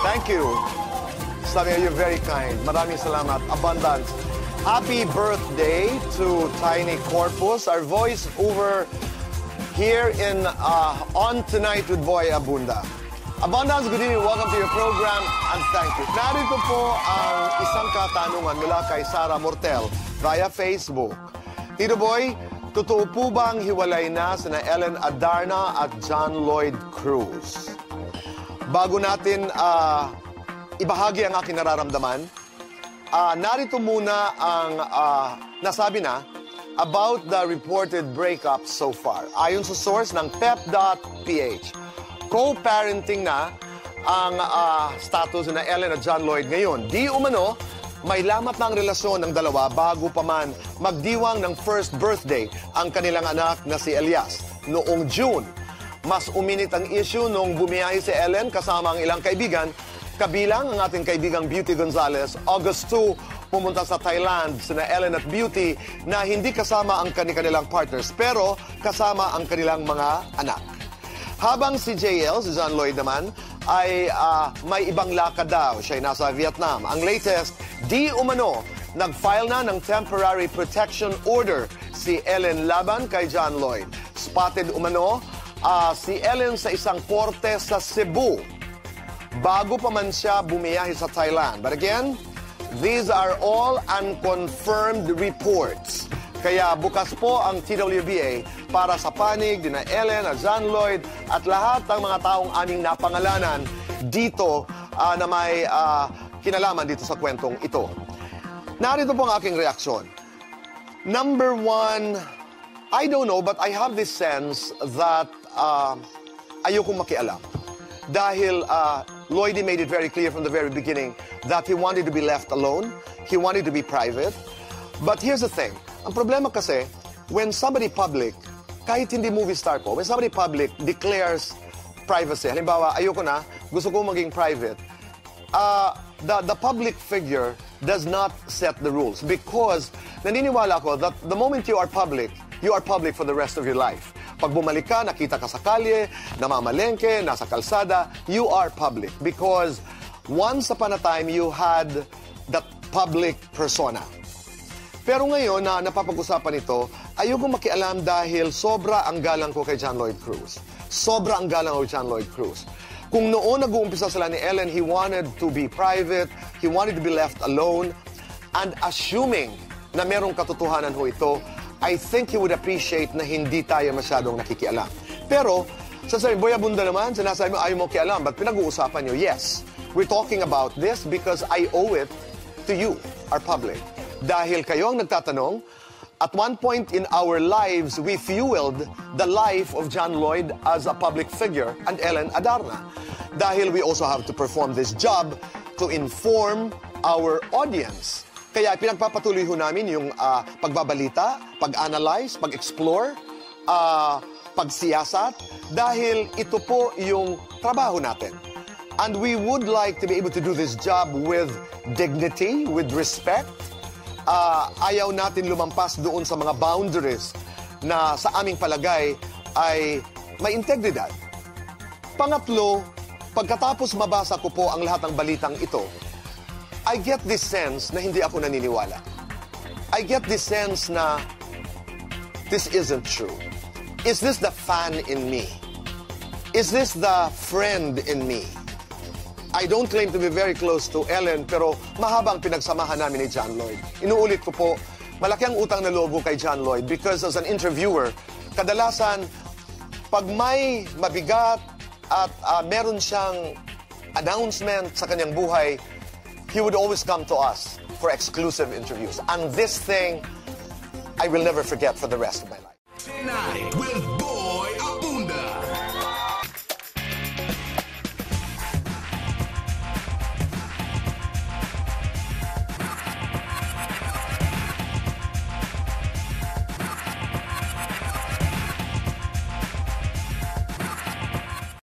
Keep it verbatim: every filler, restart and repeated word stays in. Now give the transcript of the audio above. Thank you. Sabi, you're very kind. Maraming salamat. Abundance. Happy birthday to Tiny Corpus, our voice over here in uh, on Tonight with Boy Abunda. Abundance, good evening. Welcome to your program and thank you. Narito po ang isang katanungan mula kay Sara Mortel via Facebook. Tito Boy, totoo po bang hiwalay na sina Ellen Adarna at John Lloyd Cruz? Bago natin uh, ibahagi ang aking nararamdaman, uh, narito muna ang uh, nasabi na about the reported breakup so far. Ayon sa source ng pep dot p h, co-parenting na ang uh, status na Ellen at John Lloyd ngayon. Di umano, may lamat na ang relasyon ng dalawa bago pa man magdiwang ng first birthday ang kanilang anak na si Elias noong June. Mas uminit ang issue noong bumiyahe si Ellen kasama ang ilang kaibigan, kabilang ang ating kaibigang Beauty Gonzalez, August two, pumunta sa Thailand sina Ellen at Beauty na hindi kasama ang kanilang partners pero kasama ang kanilang mga anak. Habang si J L, si John Lloyd naman, ay uh, may ibang lakad daw. Siya'y nasa Vietnam. Ang latest, di umano, nag-file na ng temporary protection order si Ellen laban kay John Lloyd. Spotted umano uh, si Ellen sa isang korte sa Cebu bago pa man siya bumiyahe sa Thailand. But again, these are all unconfirmed reports. Kaya bukas po ang T W B A para sa panig dina Ellen at John Lloyd at lahat ng mga taong aming napangalanan dito uh, na may uh, kinalaman dito sa kwentong ito. Narito po ang aking reaksyon. Number one, I don't know but I have this sense that uh, ayokong makialam. Dahil uh, Lloydie made it very clear from the very beginning that he wanted to be left alone, he wanted to be private. But here's the thing. Ang problema kasi, when somebody public, kahit hindi movie star po, when somebody public declares privacy, halimbawa, ayoko na, gusto ko maging private, uh, the, the public figure does not set the rules because naniniwala ko that the moment you are public, you are public for the rest of your life. Pag bumalik ka, nakita ka sa kalye, namamalengke, nasa kalsada, you are public because once upon a time, you had that public persona. Pero ngayon na napapag-usapan ito, ayokong makialam dahil sobra ang galang ko kay John Lloyd Cruz. Sobra ang galang ko kay John Lloyd Cruz. Kung noon nag-uumpisa sila ni Ellen, he wanted to be private, he wanted to be left alone, and assuming na merong katotohanan ho ito, I think he would appreciate na hindi tayo masyadong nakikialam. Pero, sasabi, Boy Abunda naman, sinasabi mo, ayaw mo kialam, but pinag-uusapan nyo, yes, we're talking about this because I owe it to you, our public. Dahil kayo ang nagtatanong, at one point in our lives, we fueled the life of John Lloyd as a public figure and Ellen Adarna. Dahil we also have to perform this job to inform our audience. Kaya pinagpapatuloy ho namin yung uh, pagbabalita, pag-analyze, pag-explore, uh, pagsiyasat, dahil ito po yung trabaho natin. And we would like to be able to do this job with dignity, with respect. Uh, ayaw natin lumampas doon sa mga boundaries na sa aming palagay ay may integridad. Pangatlo, pagkatapos mabasa ko po ang lahat ng balitang ito, I get this sense na hindi ako naniniwala. I get this sense na this isn't true. Is this the fan in me? Is this the friend in me? I don't claim to be very close to Ellen, pero mahabang pinagsamahan namin ni John Lloyd. Inuulit ko po, malaki ang utang na loob ko kay John Lloyd because as an interviewer, kadalasan, pag may mabigat at uh, meron siyang announcement sa kanyang buhay, he would always come to us for exclusive interviews. And this thing, I will never forget for the rest of my life. Tonight.